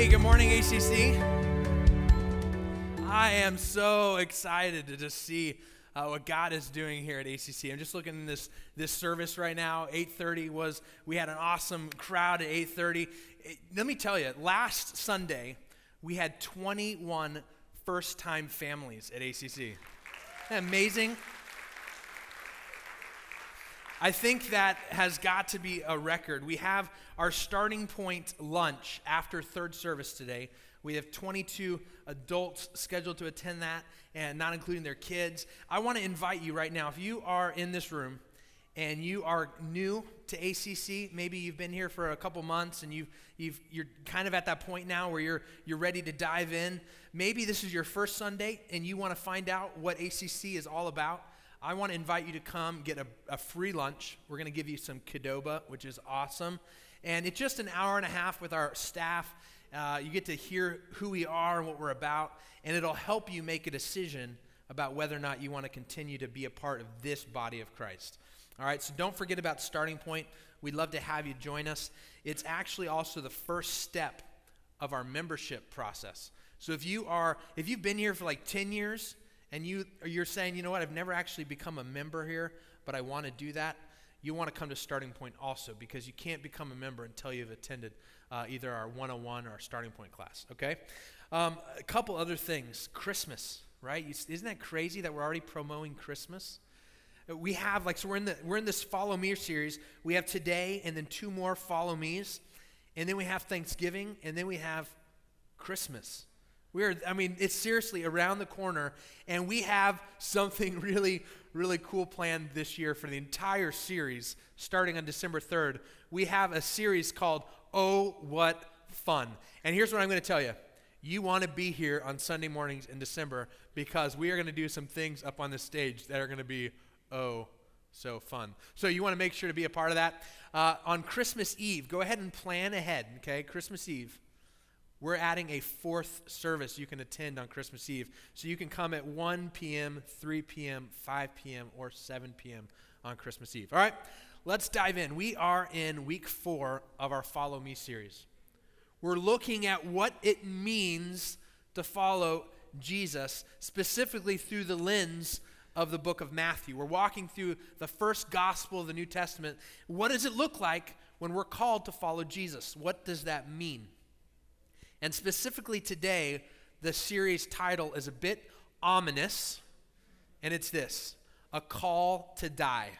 Hey, good morning, ACC. I am so excited to just see what God is doing here at ACC. I'm just looking at this service right now. 8:30 we had an awesome crowd at 8:30. Let me tell you, last Sunday, we had 21 first-time families at ACC. Isn't that amazing? I think that has got to be a record. We have our starting point lunch after third service today. We have 22 adults scheduled to attend that, and not including their kids. I want to invite you right now, if you are in this room and you are new to ACC, maybe you've been here for a couple months and you're kind of at that point now where you're ready to dive in. Maybe this is your first Sunday and you want to find out what ACC is all about. I want to invite you to come get a free lunch. We're going to give you some Qdoba, which is awesome. And it's just an hour and a half with our staff. You get to hear who we are and what we're about, and it'll help you make a decision about whether or not you want to continue to be a part of this body of Christ. All right, so don't forget about Starting Point. We'd love to have you join us. It's actually also the first step of our membership process. So if you've been here for like 10 years, and you're saying, you know what, I've never actually become a member here, but I want to do that, you want to come to Starting Point also, because you can't become a member until you've attended either our 101 or our Starting Point class, okay? A couple other things. Christmas, right? Isn't that crazy that we're already promoting Christmas? We have, like, so we're in this Follow Me series. We have today and then two more Follow Me's, and then we have Thanksgiving, and then we have Christmas. It's seriously around the corner, and we have something really, really cool planned this year for the entire series, starting on December 3rd. We have a series called Oh, What Fun. And here's what I'm going to tell you. You want to be here on Sunday mornings in December, because we are going to do some things up on the stage that are going to be oh, so fun. So you want to make sure to be a part of that. On Christmas Eve, go ahead and plan ahead, okay? Christmas Eve. We're adding a fourth service you can attend on Christmas Eve. So you can come at 1 p.m., 3 p.m., 5 p.m., or 7 p.m. on Christmas Eve. All right, let's dive in. We are in week 4 of our Follow Me series. We're looking at what it means to follow Jesus, specifically through the lens of the book of Matthew. We're walking through the first gospel of the New Testament. What does it look like when we're called to follow Jesus? What does that mean? And specifically today, the series title is a bit ominous, and it's this: A Call to Die.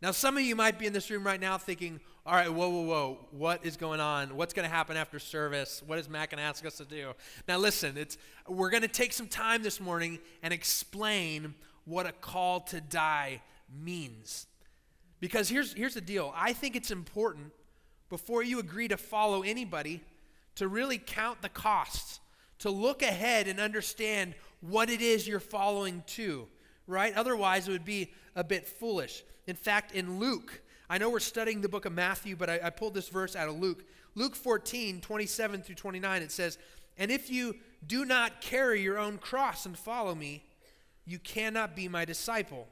Now, some of you might be in this room right now thinking, all right, whoa, what is going on? What's going to happen after service? What is Mac going to ask us to do? Now, listen, we're going to take some time this morning and explain what a call to die means. Because here's the deal. I think it's important, before you agree to follow anybody, to really count the costs, to look ahead and understand what it is you're following to, right? Otherwise, it would be a bit foolish. In fact, in Luke, I know we're studying the book of Matthew, but I pulled this verse out of Luke. Luke 14:27-29, it says, "And if you do not carry your own cross and follow me, you cannot be my disciple.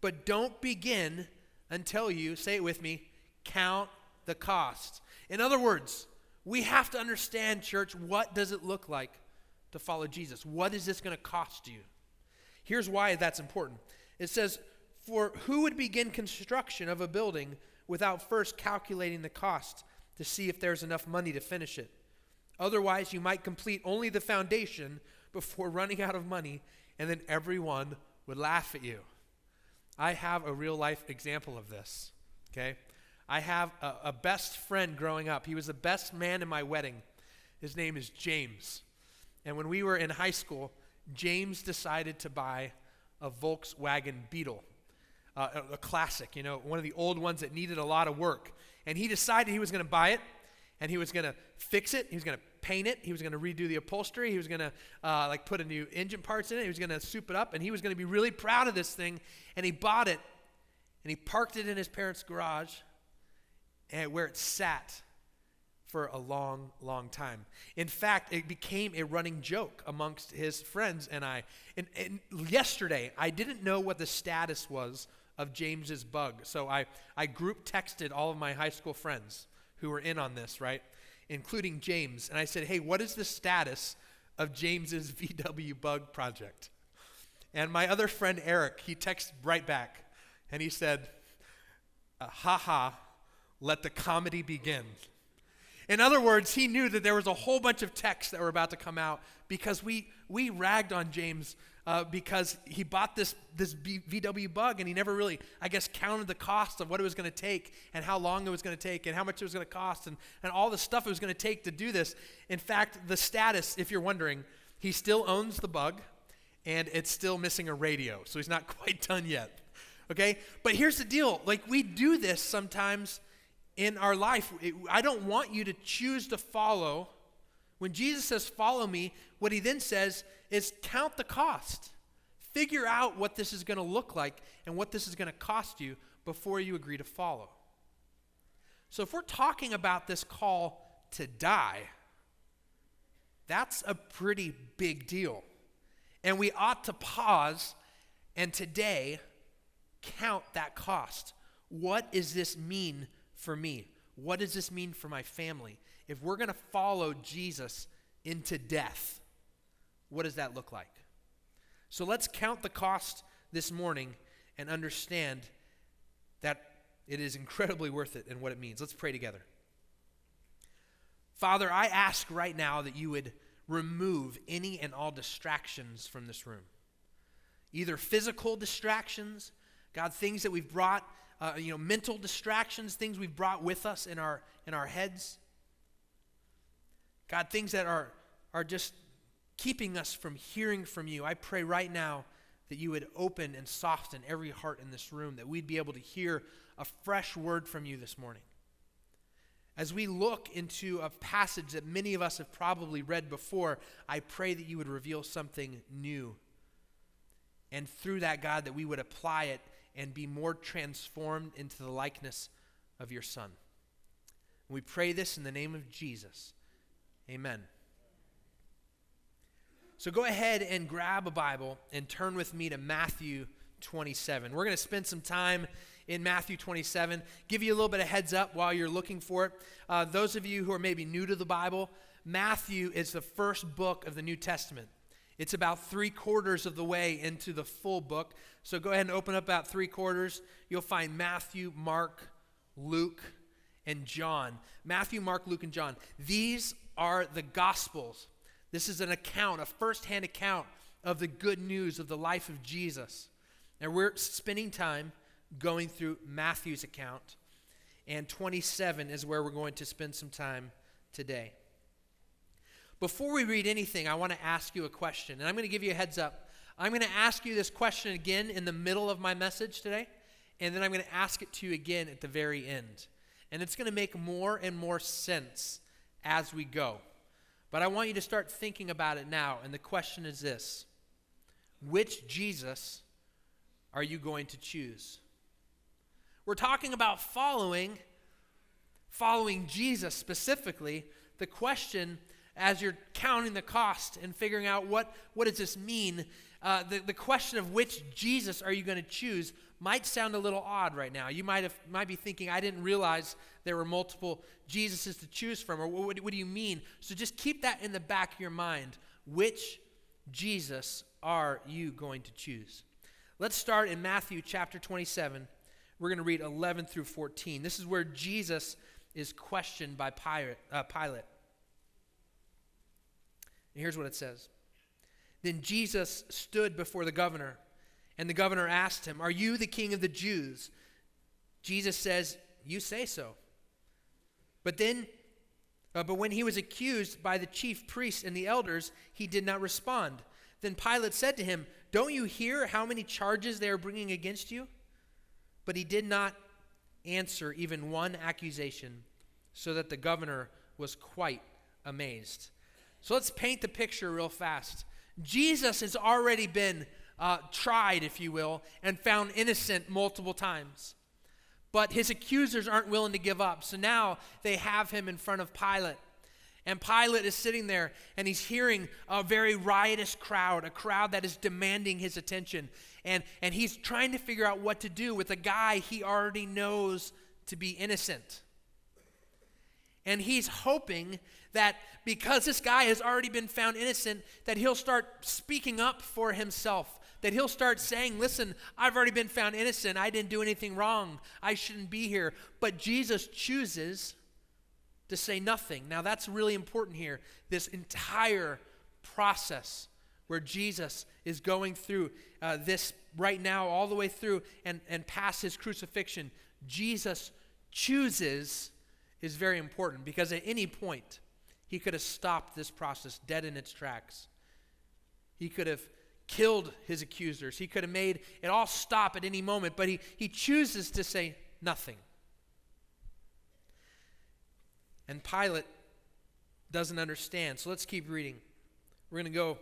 But don't begin until you," say it with me, "count the costs." In other words, we have to understand, church, what does it look like to follow Jesus? What is this going to cost you? Here's why that's important. It says, "For who would begin construction of a building without first calculating the cost to see if there's enough money to finish it? Otherwise, you might complete only the foundation before running out of money, and then everyone would laugh at you." I have a real-life example of this, okay? I have a best friend growing up. He was the best man in my wedding. His name is James. And when we were in high school, James decided to buy a Volkswagen Beetle, a classic, you know, one of the old ones that needed a lot of work. And he decided he was going to buy it, and he was going to fix it. He was going to paint it. He was going to redo the upholstery. He was going to put a new engine parts in it. He was going to soup it up, and he was going to be really proud of this thing. And he bought it, and he parked it in his parents' garage, and where it sat for a long, long time. In fact, it became a running joke amongst his friends and I. And yesterday, I didn't know what the status was of James's bug, so I group texted all of my high school friends who were in on this, right? including James. And I said, hey, what is the status of James's VW bug project? And my other friend, Eric, he texted right back. And he said, haha, let the comedy begin. In other words, he knew that there was a whole bunch of texts that were about to come out because we ragged on James because he bought this VW bug and he never really, I guess, counted the cost of what it was going to take and how long it was going to take and how much it was going to cost and all the stuff it was going to take to do this. In fact, the status, if you're wondering, he still owns the bug and it's still missing a radio, so he's not quite done yet. Okay, but here's the deal. Like, we do this sometimes in our life. I don't want you to choose to follow. When Jesus says, follow me, what he then says is count the cost. Figure out what this is going to look like and what this is going to cost you before you agree to follow. So if we're talking about this call to die, that's a pretty big deal. And we ought to pause and today count that cost. What does this mean for me? What does this mean for my family? If we're going to follow Jesus into death, what does that look like? So let's count the cost this morning and understand that it is incredibly worth it and what it means. Let's pray together. Father, I ask right now that you would remove any and all distractions from this room, either physical distractions, God, things that we've brought, mental distractions, things we've brought with us in our heads. God, things that are just keeping us from hearing from you. I pray right now that you would open and soften every heart in this room, that we'd be able to hear a fresh word from you this morning. As we look into a passage that many of us have probably read before, I pray that you would reveal something new. And through that, God, that we would apply it and be more transformed into the likeness of your Son. We pray this in the name of Jesus. Amen. So go ahead and grab a Bible and turn with me to Matthew 27. We're going to spend some time in Matthew 27. Give you a little bit of heads up while you're looking for it. Those of you who are maybe new to the Bible, Matthew is the first book of the New Testament. It's about 3/4 of the way into the full book. So go ahead and open up about 3/4. You'll find Matthew, Mark, Luke, and John. Matthew, Mark, Luke, and John. These are the Gospels. This is an account, a first-hand account of the good news of the life of Jesus. And we're spending time going through Matthew's account. And 27 is where we're going to spend some time today. Before we read anything, I want to ask you a question, and I'm going to give you a heads up. I'm going to ask you this question again in the middle of my message today, and then I'm going to ask it to you again at the very end. And it's going to make more and more sense as we go. But I want you to start thinking about it now, and the question is this: which Jesus are you going to choose? We're talking about following Jesus specifically. The question, as you're counting the cost and figuring out what does this mean, the question of which Jesus are you going to choose might sound a little odd right now. You might be thinking, I didn't realize there were multiple Jesuses to choose from, or what do you mean? So just keep that in the back of your mind. Which Jesus are you going to choose? Let's start in Matthew chapter 27. We're going to read 11 through 14. This is where Jesus is questioned by Pilate. And here's what it says. Then Jesus stood before the governor, and the governor asked him, "Are you the king of the Jews?" Jesus says, "You say so." But when he was accused by the chief priests and the elders, he did not respond. Then Pilate said to him, "Don't you hear how many charges they are bringing against you?" But he did not answer even one accusation, so that the governor was quite amazed. So let's paint the picture real fast. Jesus has already been tried, if you will, and found innocent multiple times. But his accusers aren't willing to give up. So now they have him in front of Pilate. And Pilate is sitting there, and he's hearing a very riotous crowd, a crowd that is demanding his attention. And he's trying to figure out what to do with a guy he already knows to be innocent. And he's hoping that because this guy has already been found innocent, that he'll start speaking up for himself, that he'll start saying, listen, I've already been found innocent. I didn't do anything wrong. I shouldn't be here. But Jesus chooses to say nothing. Now, that's really important here, this entire process where Jesus is going through this right now all the way through and past his crucifixion. Jesus chooses is very important, because at any point he could have stopped this process dead in its tracks. He could have killed his accusers. He could have made it all stop at any moment, but he chooses to say nothing. And Pilate doesn't understand. So let's keep reading. We're going to go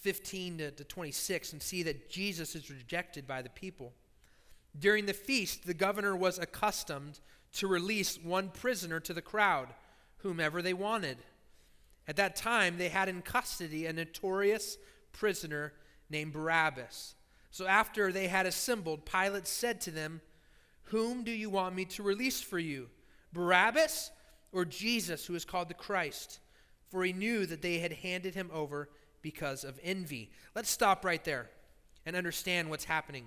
15 to 26 and see that Jesus is rejected by the people. During the feast, the governor was accustomed to release one prisoner to the crowd, whomever they wanted. At that time, they had in custody a notorious prisoner named Barabbas. So after they had assembled, Pilate said to them, "Whom do you want me to release for you, Barabbas or Jesus, who is called the Christ?" For he knew that they had handed him over because of envy. Let's stop right there and understand what's happening.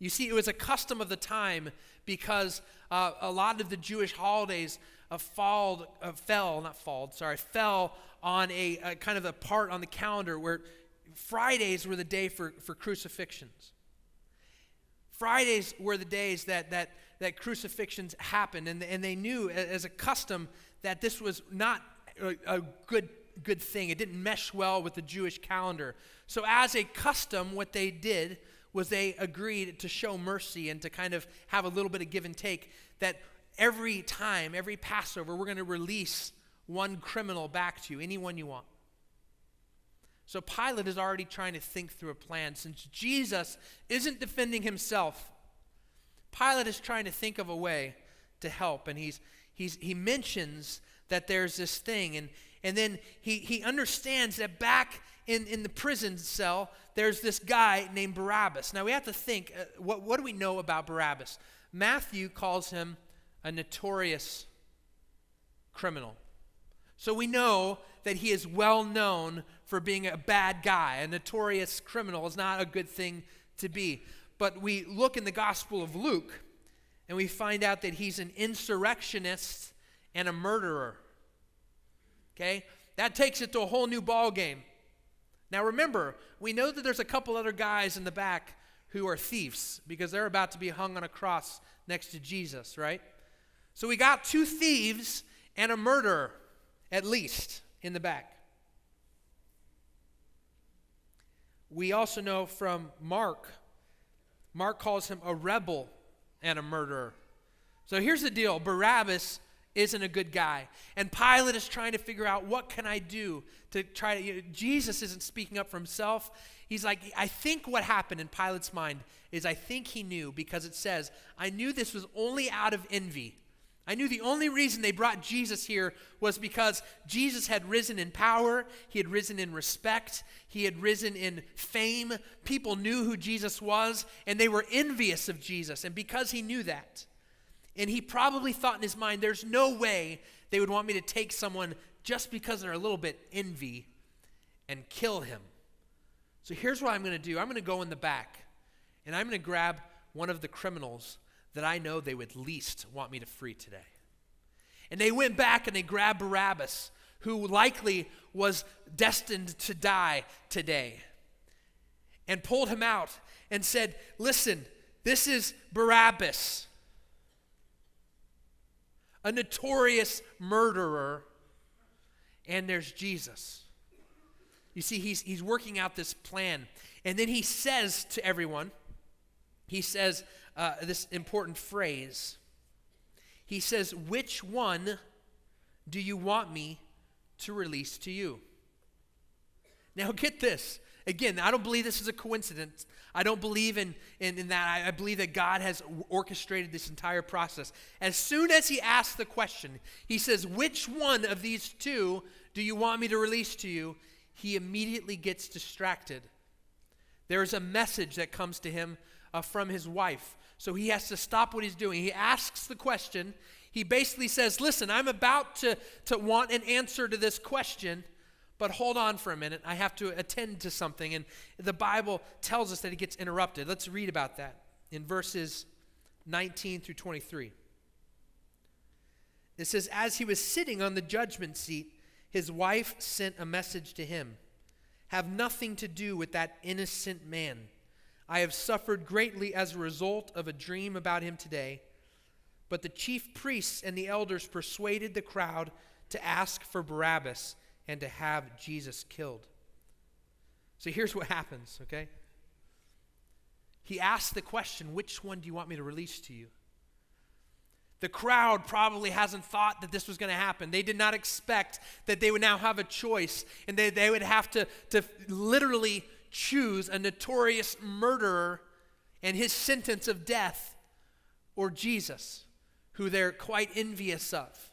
You see, it was a custom of the time because a lot of the Jewish holidays fell on a kind of a part on the calendar where Fridays were the day for crucifixions. Fridays were the days that crucifixions happened, and they knew as a custom that this was not a good thing. It didn't mesh well with the Jewish calendar. So as a custom, what they did was they agreed to show mercy and to kind of have a little bit of give and take, that every time, every Passover, we're going to release one criminal back to you, anyone you want. So Pilate is already trying to think through a plan. Since Jesus isn't defending himself, Pilate is trying to think of a way to help. And he mentions that there's this thing, and then he understands that back in the prison cell, there's this guy named Barabbas. Now we have to think, what do we know about Barabbas? Matthew calls him a notorious criminal. So we know that he is well known for being a bad guy. A notorious criminal is not a good thing to be. But we look in the Gospel of Luke, and we find out that he's an insurrectionist and a murderer. Okay? That takes it to a whole new ball game. Now remember, we know that there's a couple other guys in the back who are thieves, because they're about to be hung on a cross next to Jesus, right? So we got two thieves and a murderer, at least, in the back. We also know from Mark calls him a rebel and a murderer. So here's the deal. Barabbas isn't a good guy. And Pilate is trying to figure out, what can I do to try to, Jesus isn't speaking up for himself. He's like, I think what happened in Pilate's mind is, I think he knew, because it says, I knew this was only out of envy. I knew the only reason they brought Jesus here was because Jesus had risen in power. He had risen in respect. He had risen in fame. People knew who Jesus was, and they were envious of Jesus. And because he knew that, and he probably thought in his mind, there's no way they would want me to take someone just because they're a little bit envy and kill him. So here's what I'm going to do. I'm going to go in the back, and I'm going to grab one of the criminals that I know they would least want me to free today. And they went back and they grabbed Barabbas, who likely was destined to die today, and pulled him out and said, listen, this is Barabbas, a notorious murderer, and there's Jesus. You see, he's working out this plan. And then he says to everyone, he says this important phrase. He says, which one do you want me to release to you? Now get this. Again, I don't believe this is a coincidence. I don't believe in that. I believe that God has orchestrated this entire process. As soon as he asks the question, he says, which one of these two do you want me to release to you? He immediately gets distracted. There is a message that comes to him from his wife. So he has to stop what he's doing. He asks the question. He basically says, listen, I'm about to want an answer to this question, but hold on for a minute. I have to attend to something. And the Bible tells us that it gets interrupted. Let's read about that in verses 19 through 23. It says, as he was sitting on the judgment seat, his wife sent a message to him. Have nothing to do with that innocent man. I have suffered greatly as a result of a dream about him today. But the chief priests and the elders persuaded the crowd to ask for Barabbas and to have Jesus killed. So here's what happens, okay? He asked the question, which one do you want me to release to you? The crowd probably hasn't thought that this was going to happen. They did not expect that they would now have a choice and they would have to literally choose a notorious murderer and his sentence of death or Jesus, who they're quite envious of.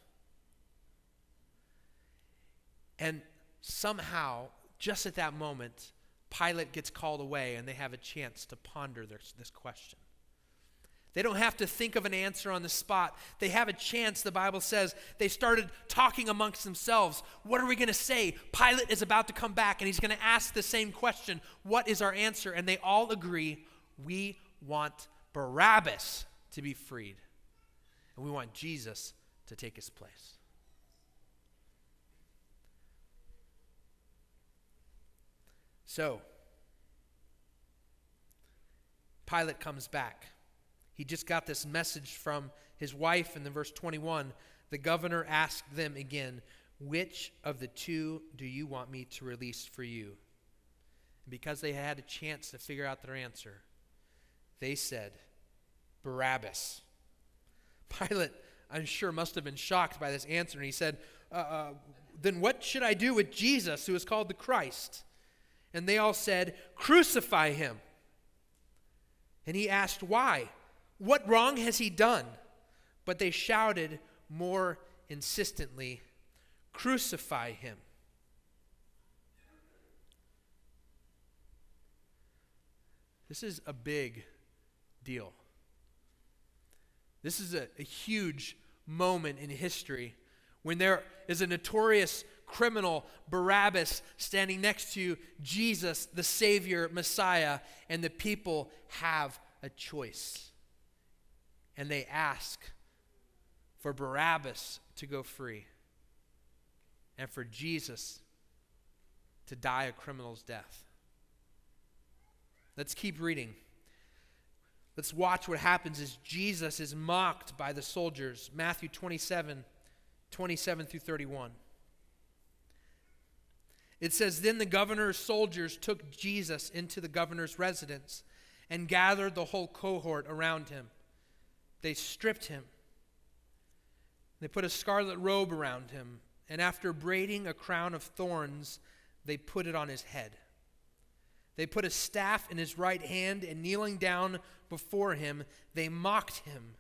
And somehow, just at that moment, Pilate gets called away and they have a chance to ponder this question. They don't have to think of an answer on the spot. They have a chance, the Bible says. They started talking amongst themselves. What are we going to say? Pilate is about to come back, and he's going to ask the same question. What is our answer? And they all agree, we want Barabbas to be freed, and we want Jesus to take his place. So, Pilate comes back. He just got this message from his wife, and in verse 21, the governor asked them again, which of the two do you want me to release for you? And because they had a chance to figure out their answer, they said, Barabbas. Pilate, I'm sure, must have been shocked by this answer, and he said, then what should I do with Jesus, who is called the Christ? And they all said, crucify him. And he asked, why? What wrong has he done? But they shouted more insistently, crucify him. This is a big deal. This is a huge moment in history when there is a notorious criminal, Barabbas, standing next to Jesus, the Savior, Messiah, and the people have a choice. And they ask for Barabbas to go free and for Jesus to die a criminal's death. Let's keep reading. Let's watch what happens as Jesus is mocked by the soldiers. Matthew 27 through 31. It says, then the governor's soldiers took Jesus into the governor's residence and gathered the whole cohort around him. They stripped him. They put a scarlet robe around him, and after braiding a crown of thorns, they put it on his head. They put a staff in his right hand, and kneeling down before him, they mocked him,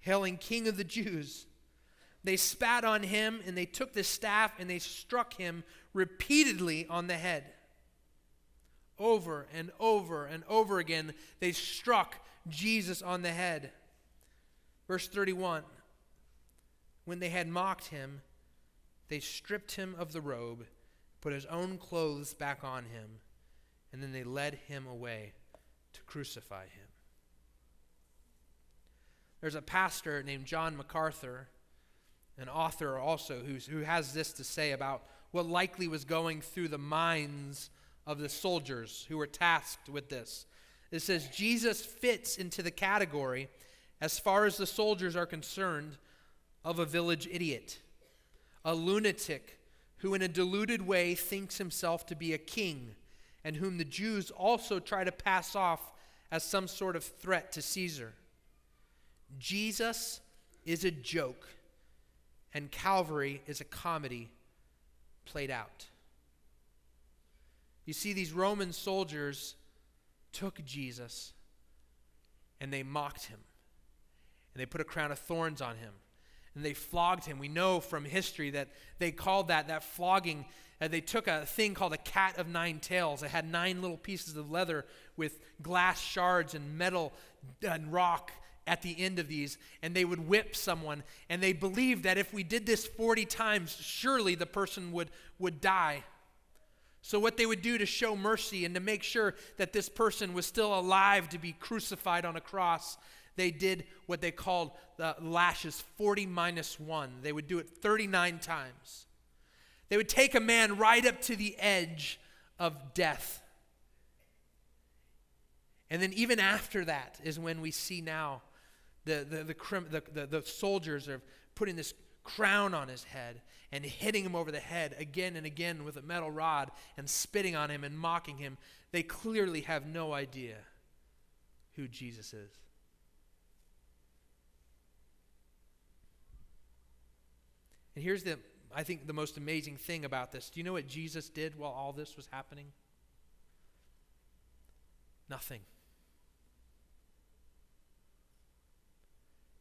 hailing King of the Jews. They spat on him, and they took the staff, and they struck him repeatedly on the head. Over and over and over again, they struck Jesus on the head. Verse 31, when they had mocked him, they stripped him of the robe, put his own clothes back on him, and then they led him away to crucify him. There's a pastor named John MacArthur, an author also, who has this to say about what likely was going through the minds of the soldiers who were tasked with this. It says, Jesus fits into the category, as far as the soldiers are concerned, of a village idiot, a lunatic who in a deluded way thinks himself to be a king and whom the Jews also try to pass off as some sort of threat to Caesar. Jesus is a joke, and Calvary is a comedy played out. You see, these Roman soldiers took Jesus and they mocked him. And they put a crown of thorns on him. And they flogged him. We know from history that they called that flogging, they took a thing called a cat of nine tails. It had nine little pieces of leather with glass shards and metal and rock at the end of these, and they would whip someone, and they believed that if we did this 40 times, surely the person would die. So what they would do to show mercy and to make sure that this person was still alive to be crucified on a cross, they did what they called the lashes, 40 minus 1. They would do it 39 times. They would take a man right up to the edge of death. And then even after that is when we see now the soldiers are putting this crown on his head and hitting him over the head again and again with a metal rod and spitting on him and mocking him. They clearly have no idea who Jesus is. And here's the, I think, the most amazing thing about this. Do you know what Jesus did while all this was happening? Nothing.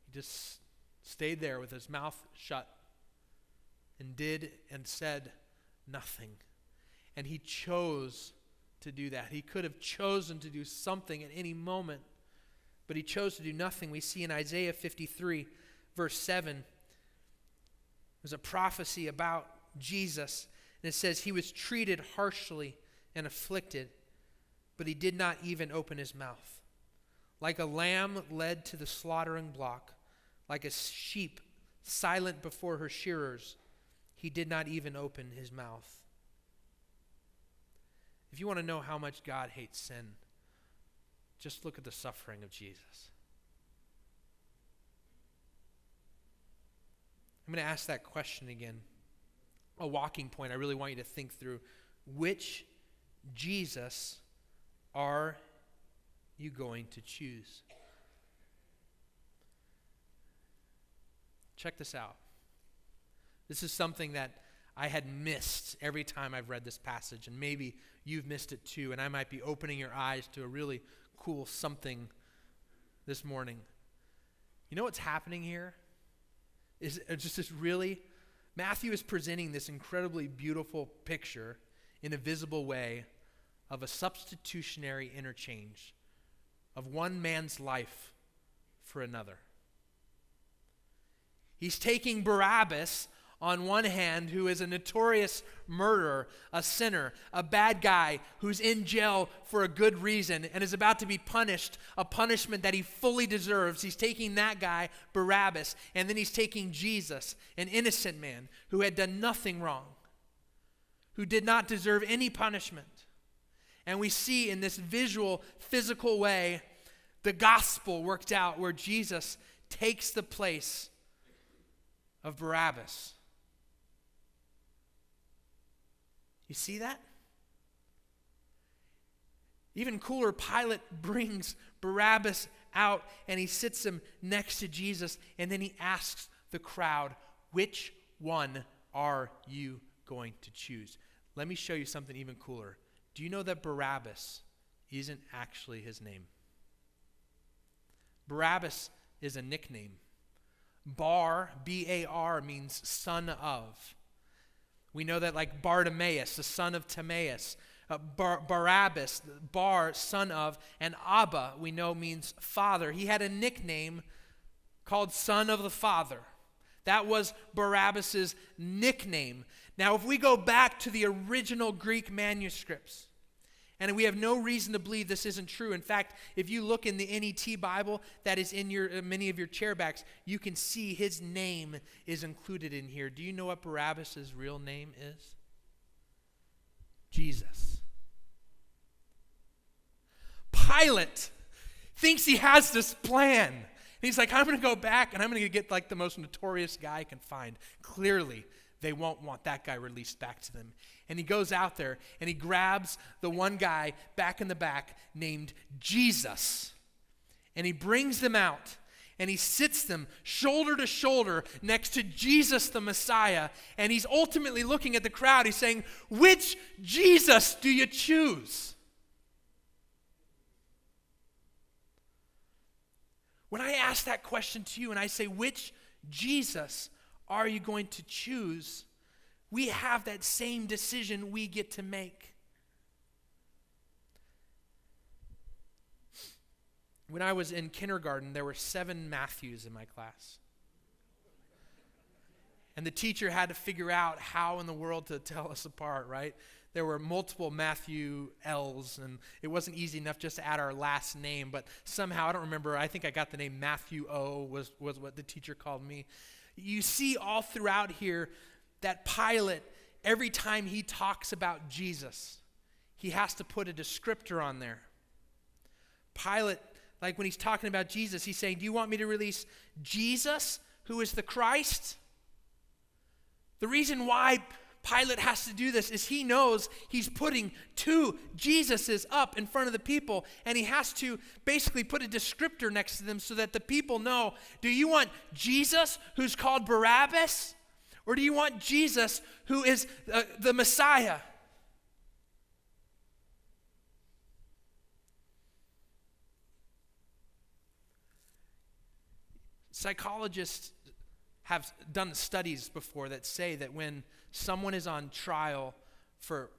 He just stayed there with his mouth shut and did and said nothing. And he chose to do that. He could have chosen to do something at any moment, but he chose to do nothing. We see in Isaiah 53, verse 7, there's a prophecy about Jesus, and it says, "He was treated harshly and afflicted, but he did not even open his mouth. Like a lamb led to the slaughtering block, like a sheep silent before her shearers, he did not even open his mouth." If you want to know how much God hates sin, just look at the suffering of Jesus. I'm going to ask that question again. A walking point I really want you to think through. Which Jesus are you going to choose? Check this out. This is something that I had missed every time I've read this passage, and maybe you've missed it too, and I might be opening your eyes to a really cool something this morning. You know what's happening here? Is just this really, Matthew is presenting this incredibly beautiful picture in a visible way of a substitutionary interchange of one man's life for another. He's taking Barabbas on one hand, who is a notorious murderer, a sinner, a bad guy who's in jail for a good reason and is about to be punished, a punishment that he fully deserves. He's taking that guy, Barabbas, and then he's taking Jesus, an innocent man who had done nothing wrong, who did not deserve any punishment. And we see in this visual, physical way, the gospel worked out where Jesus takes the place of Barabbas. You see that? Even cooler, Pilate brings Barabbas out and he sits him next to Jesus, and then he asks the crowd, "Which one are you going to choose?" Let me show you something even cooler. Do you know that Barabbas isn't actually his name? Barabbas is a nickname. Bar, B-A-R, means son of. We know that, like Bartimaeus, the son of Timaeus. Barabbas, Bar, son of, and Abba, we know, means father. He had a nickname called Son of the Father. That was Barabbas's nickname. Now, if we go back to the original Greek manuscripts, and we have no reason to believe this isn't true. In fact, if you look in the NET Bible that is in many of your chairbacks, you can see his name is included in here. Do you know what Barabbas' real name is? Jesus. Pilate thinks he has this plan. And he's like, "I'm going to go back and I'm going to get like the most notorious guy I can find. Clearly, they won't want that guy released back to them." And he goes out there and he grabs the one guy back in the back named Jesus. And he brings them out and he sits them shoulder to shoulder next to Jesus the Messiah. And he's ultimately looking at the crowd. He's saying, "Which Jesus do you choose?" When I ask that question to you and I say, "Which Jesus are you going to choose?" we have that same decision we get to make. When I was in kindergarten, there were 7 Matthews in my class. And the teacher had to figure out how in the world to tell us apart, right? There were multiple Matthew L's, and it wasn't easy enough just to add our last name, but somehow, I don't remember, I think I got the name Matthew O was what the teacher called me. You see all throughout here that Pilate, every time he talks about Jesus, he has to put a descriptor on there. Pilate, like when he's talking about Jesus, he's saying, do you want me to release Jesus, who is the Christ? The reason why Pilate has to do this is he knows he's putting 2 Jesuses up in front of the people, and he has to basically put a descriptor next to them so that the people know, do you want Jesus who's called Barabbas, or do you want Jesus who is the Messiah? Psychologists have done studies before that say that when someone is on trial for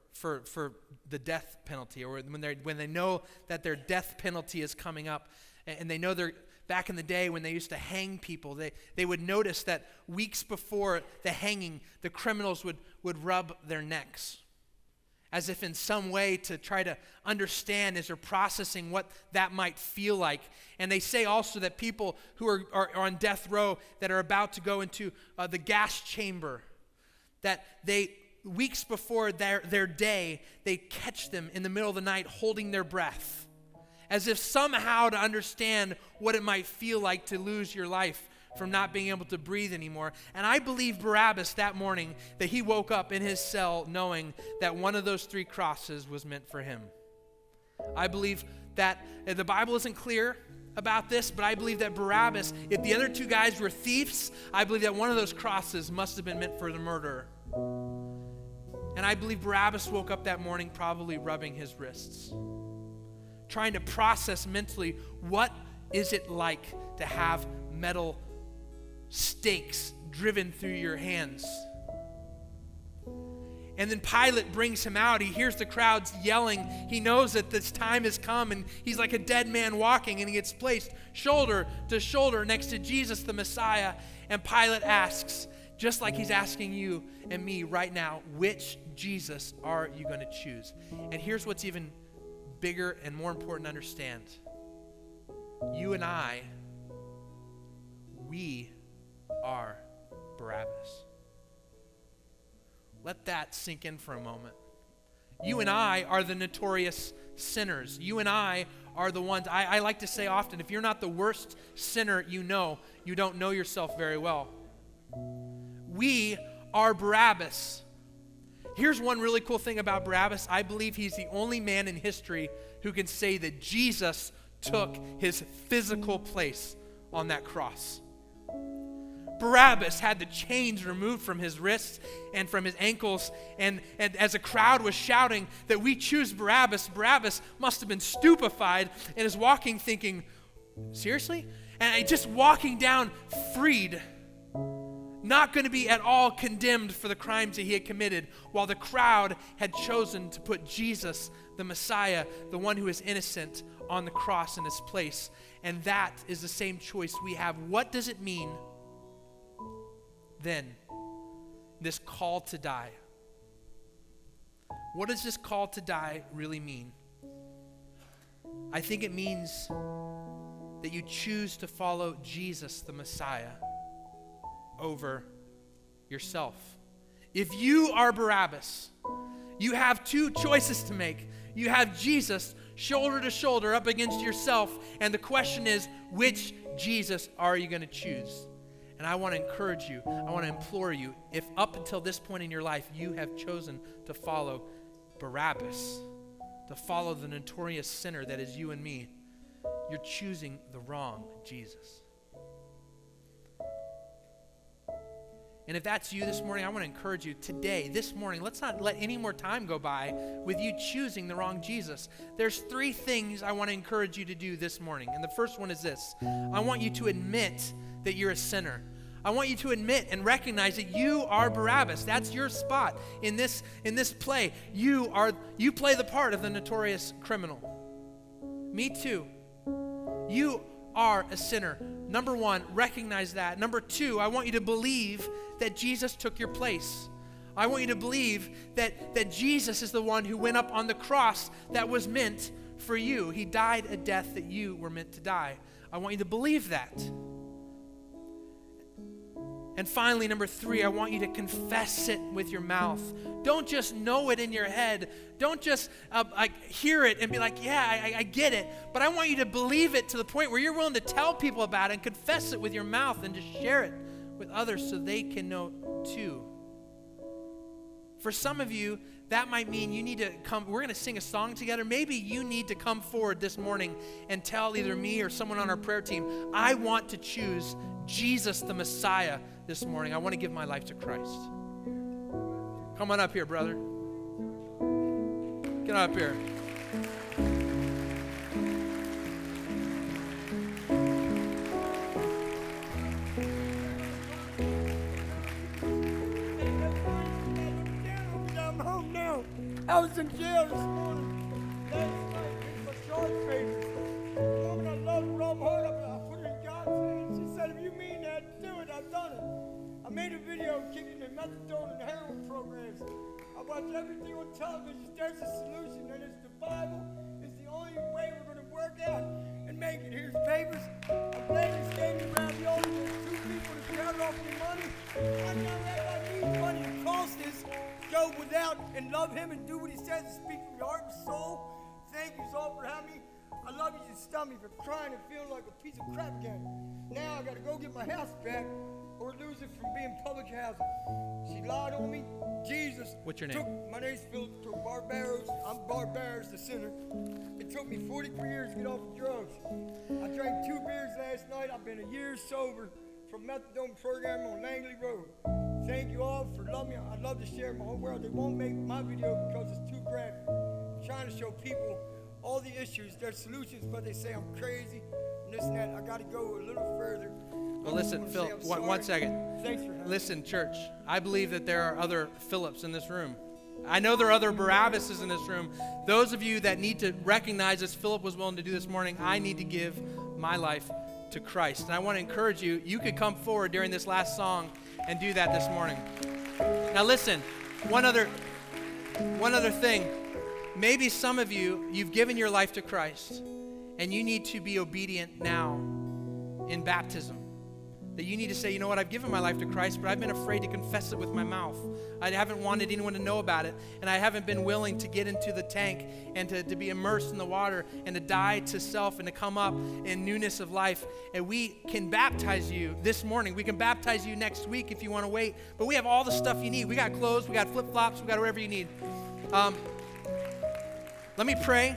the death penalty, or when they know that their death penalty is coming up, and they know they're, back in the day when they used to hang people, they would notice that weeks before the hanging, the criminals would rub their necks as if in some way to try to understand as they're processing what that might feel like. And they say also that people who are on death row that are about to go into the gas chamber, that they, weeks before their day, they catch them in the middle of the night holding their breath, as if somehow to understand what it might feel like to lose your life from not being able to breathe anymore. And I believe Barabbas that morning, that he woke up in his cell knowing that one of those 3 crosses was meant for him. I believe that the Bible isn't clear about this, but I believe that Barabbas, if the other 2 guys were thieves, I believe that one of those crosses must have been meant for the murderer. And I believe Barabbas woke up that morning probably rubbing his wrists, trying to process mentally, what is it like to have metal stakes driven through your hands? And then Pilate brings him out. He hears the crowds yelling. He knows that this time has come, and he's like a dead man walking, and he gets placed shoulder to shoulder next to Jesus, the Messiah. And Pilate asks, just like he's asking you and me right now, which Jesus are you going to choose? And here's what's even bigger and more important to understand. You and I, we are Barabbas. Let that sink in for a moment. You and I are the notorious sinners. You and I are the ones, I like to say often, if you're not the worst sinner you don't know yourself very well. We are Barabbas. Here's one really cool thing about Barabbas. I believe he's the only man in history who can say that Jesus took his physical place on that cross. Barabbas had the chains removed from his wrists and from his ankles, and as a crowd was shouting that we choose Barabbas, Barabbas must have been stupefied and is walking thinking, seriously? And just walking down freed, not going to be at all condemned for the crimes that he had committed, while the crowd had chosen to put Jesus, the Messiah, the one who is innocent, on the cross in his place. And that is the same choice we have. What does it mean then, this call to die? What does this call to die really mean? I think it means that you choose to follow Jesus, the Messiah, over yourself. If you are Barabbas, you have 2 choices to make. You have Jesus shoulder to shoulder up against yourself, and the question is, which Jesus are you going to choose? And I want to encourage you, I want to implore you, if up until this point in your life you have chosen to follow Barabbas, to follow the notorious sinner that is you and me, you're choosing the wrong Jesus. And if that's you this morning, I want to encourage you today, this morning, let's not let any more time go by with you choosing the wrong Jesus. There's 3 things I want to encourage you to do this morning. And the first one is this. I want you to admit that you're a sinner. I want you to admit and recognize that you are Barabbas. That's your spot in this play. You play the part of the notorious criminal. Me too. You are a sinner. Number one, recognize that. Number two, I want you to believe that Jesus took your place. I want you to believe that Jesus is the one who went up on the cross that was meant for you. He died a death that you were meant to die. I want you to believe that. And finally, number three, I want you to confess it with your mouth. Don't just know it in your head. Don't just hear it and be like, yeah, I get it. But I want you to believe it to the point where you're willing to tell people about it and confess it with your mouth and just share it with others so they can know too. For some of you, that might mean you need to come. We're going to sing a song together. Maybe you need to come forward this morning and tell either me or someone on our prayer team, I want to choose Jesus the Messiah this morning. I want to give my life to Christ. Come on up here, brother. Get up here. I was in jail this morning. Last night, it's a short face. The woman I loved from her, I put it in God's hands. She said, if you mean that, do it. I've done it. I made a video keeping the methadone and heroin programs. I watch everything on television. There's a solution, and it's the Bible. It's the only way we're going to work out and make it. Here's papers. I'm glad you standing around the altar. Two people to count off your money. I know everybody needs money. It costs this. Go without and love him and do what he says and speak from your heart and soul. Thank you all for having me. I love you, just stomach for crying and feeling like a piece of crap again. Now I gotta go get my house back or lose it from being public housing. She lied on me. Jesus. What's your name? My name's Philip. Took Barabbas. I'm Barabbas the sinner. It took me 43 years to get off of drugs. I drank 2 beers last night. I've been a year sober from methadone program on Langley Road. Thank you all for loving me. I'd love to share my whole world. They won't make my video because it's too graphic. I'm trying to show people all the issues, their solutions, but they say I'm crazy and this and that. I got to go a little further. Well, listen, Phil, one second. Thanks for having me. Church, I believe that there are other Philips in this room. I know there are other Barabbases in this room. Those of you that need to recognize, as Philip was willing to do this morning, I need to give my life to Christ. And I want to encourage you, you could come forward during this last song and do that this morning. Now listen, one other thing. Maybe some of you, you've given your life to Christ and you need to be obedient now in baptism. That you need to say, you know what, I've given my life to Christ, but I've been afraid to confess it with my mouth. I haven't wanted anyone to know about it, and I haven't been willing to get into the tank and to be immersed in the water and to die to self and to come up in newness of life. And we can baptize you this morning. We can baptize you next week if you want to wait, but we have all the stuff you need. We got clothes, we got flip-flops, we got whatever you need. Let me pray.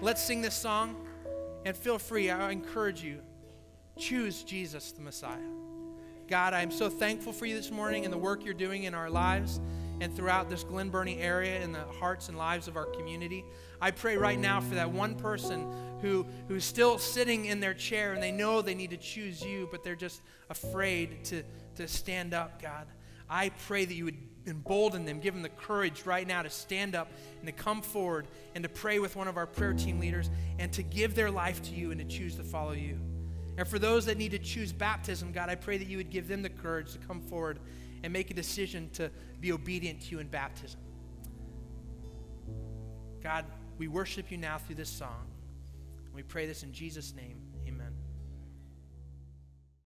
Let's sing this song, and feel free, I encourage you. Choose Jesus, the Messiah. God, I am so thankful for you this morning and the work you're doing in our lives and throughout this Glen Burnie area and the hearts and lives of our community. I pray right now for that one person who's still sitting in their chair and they know they need to choose you, but they're just afraid to stand up, God. I pray that you would embolden them, give them the courage right now to stand up and to come forward and to pray with one of our prayer team leaders and to give their life to you and to choose to follow you. And for those that need to choose baptism, God, I pray that you would give them the courage to come forward and make a decision to be obedient to you in baptism. God, we worship you now through this song. We pray this in Jesus' name.